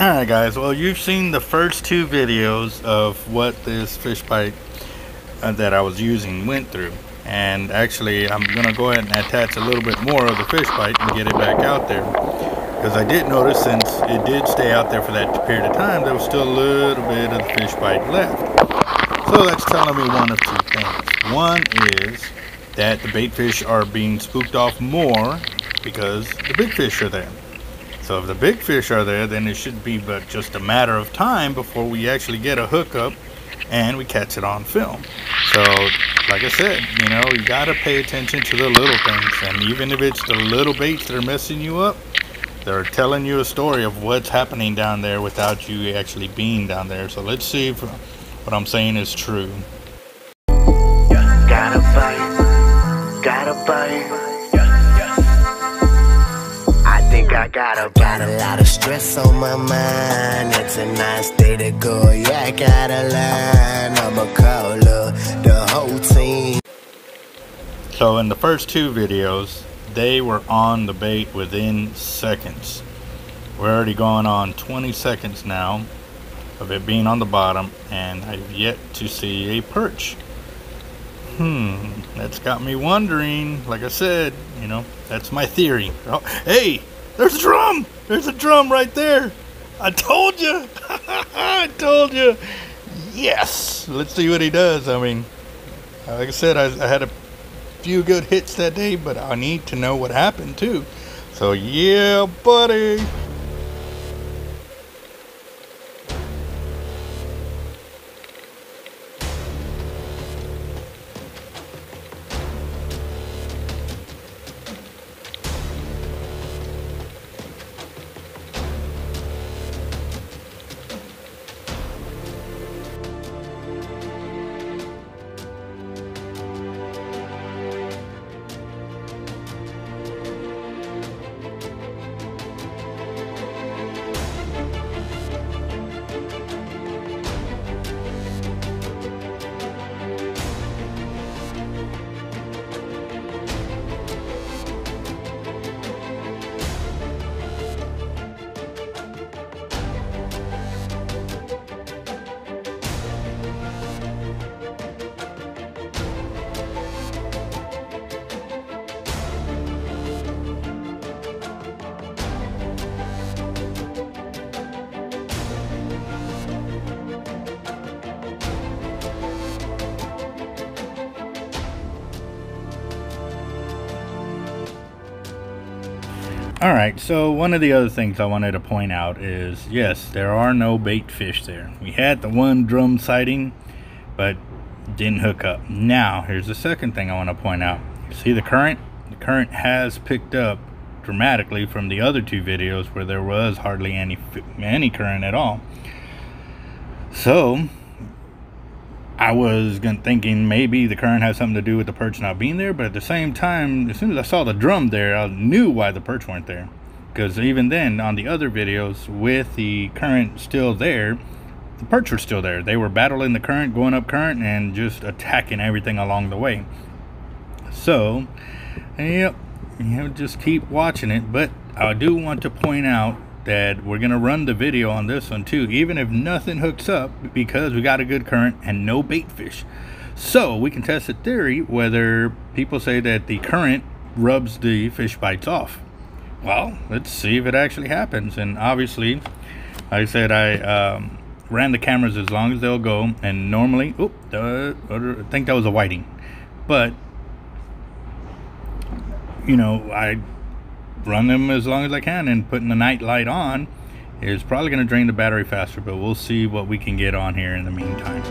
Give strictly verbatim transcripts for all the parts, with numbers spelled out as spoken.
Alright guys, well you've seen the first two videos of what this fish bite uh, that I was using went through, and actually I'm going to go ahead and attach a little bit more of the fish bite and get it back out there, because I did notice since it did stay out there for that period of time, there was still a little bit of the fish bite left. So that's telling me one of two things. One is that the bait fish are being spooked off more because the big fish are there. So if the big fish are there, then it should be but just a matter of time before we actually get a hookup and we catch it on film. So like I said, you know, you got to pay attention to the little things, and even if it's the little baits that are messing you up, they're telling you a story of what's happening down there without you actually being down there. So let's see if what I'm saying is true. Gotta bite, gotta bite. I got, I got a lot of stress on my mind. It's a nice day to go. Yeah, I got a line. I'm a caller, the whole team. So in the first two videos, they were on the bait within seconds. We're already going on twenty seconds now of it being on the bottom, and I've yet to see a perch. Hmm, that's got me wondering. Like I said, you know, that's my theory. Oh, hey! There's a drum! There's a drum right there! I told you! I told you! Yes! Let's see what he does. I mean, like I said, I, I had a few good hits that day, but I need to know what happened too. So yeah, buddy! All right, so one of the other things I wanted to point out is, yes, there are no bait fish there. We had the one drum sighting, but didn't hook up. Now, here's the second thing I want to point out. See the current? The current has picked up dramatically from the other two videos where there was hardly any, any current at all. So, I was thinking maybe the current has something to do with the perch not being there, but at the same time, as soon as I saw the drum there, I knew why the perch weren't there. Because even then, on the other videos, with the current still there, the perch were still there. They were battling the current, going up current, and just attacking everything along the way. So, yep, you know, just keep watching it. But I do want to point out that we're gonna run the video on this one too, even if nothing hooks up, because we got a good current and no bait fish. So we can test the theory whether people say that the current rubs the fish bites off. Well, let's see if it actually happens. And obviously, like I said, I um, ran the cameras as long as they'll go, and normally, oop, uh, I think that was a whiting, but you know, I run them as long as I can, and putting the night light on is probably going to drain the battery faster, but we'll see what we can get on here in the meantime.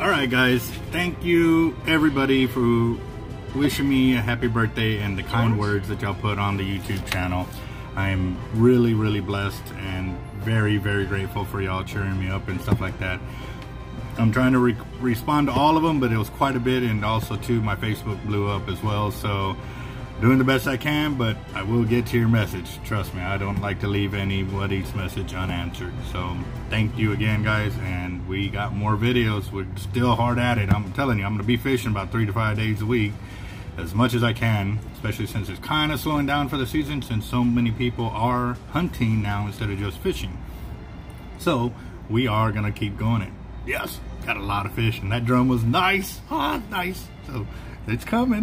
Alright guys, thank you everybody for wishing me a happy birthday and the kind words that y'all put on the YouTube channel. I'm really, really blessed and very, very grateful for y'all cheering me up and stuff like that. I'm trying to re respond to all of them, but it was quite a bit, and also too my Facebook blew up as well, so doing the best I can, but I will get to your message. Trust me, I don't like to leave anybody's message unanswered. So thank you again, guys, and we got more videos. We're still hard at it. I'm telling you, I'm gonna be fishing about three to five days a week, as much as I can, especially since it's kind of slowing down for the season, since so many people are hunting now instead of just fishing. So we are gonna keep going it. Yes, got a lot of fish, and that drum was nice. Ah, nice. So it's coming.